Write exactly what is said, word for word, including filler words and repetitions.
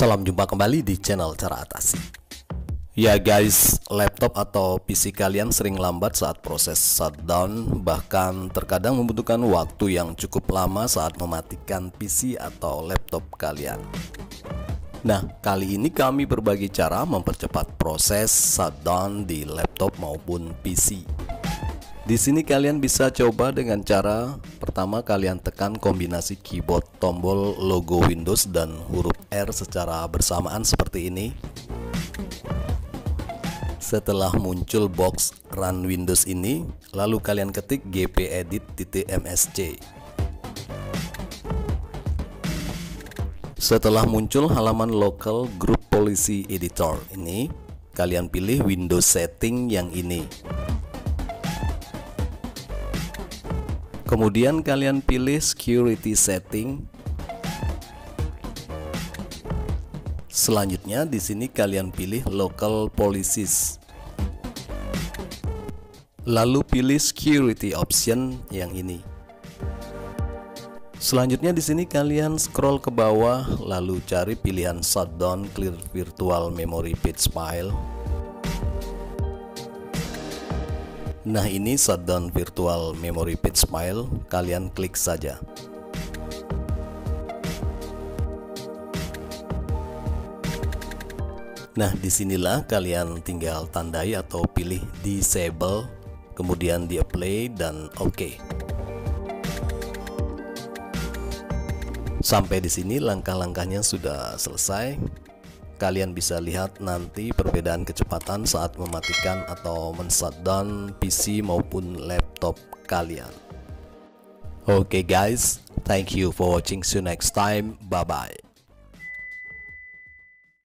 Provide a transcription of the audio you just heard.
Salam jumpa kembali di channel Cara Atas. Ya guys, laptop atau P C kalian sering lambat saat proses shutdown, bahkan terkadang membutuhkan waktu yang cukup lama saat mematikan P C atau laptop kalian. Nah, kali ini kami berbagi cara mempercepat proses shutdown di laptop maupun P C. Di sini kalian bisa coba dengan cara pertama, kalian tekan kombinasi keyboard tombol logo Windows dan huruf R secara bersamaan seperti ini. Setelah muncul box Run Windows ini, lalu kalian ketik g p edit titik m s c. Setelah muncul halaman Local Group Policy Editor ini, kalian pilih Windows Setting yang ini. Kemudian kalian pilih security setting. Selanjutnya di sini kalian pilih local policies. Lalu pilih security option yang ini. Selanjutnya di sini kalian scroll ke bawah lalu cari pilihan shutdown clear virtual memory page file. Nah, ini shutdown virtual memory page file, kalian klik saja. Nah, disinilah kalian tinggal tandai atau pilih disable, kemudian di apply dan OK. Sampai di sini langkah-langkahnya sudah selesai. Kalian bisa lihat nanti perbedaan kecepatan saat mematikan atau men-shutdown P C maupun laptop kalian. Oke guys, thank you for watching, see you next time, bye bye.